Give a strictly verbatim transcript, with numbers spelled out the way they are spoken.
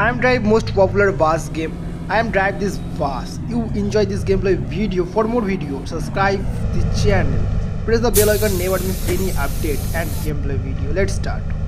I am Drive most popular bus game. I am Drive this bus. You enjoy this gameplay video. For more video, subscribe the channel. Press the bell icon, never miss any update and gameplay video. Let's start.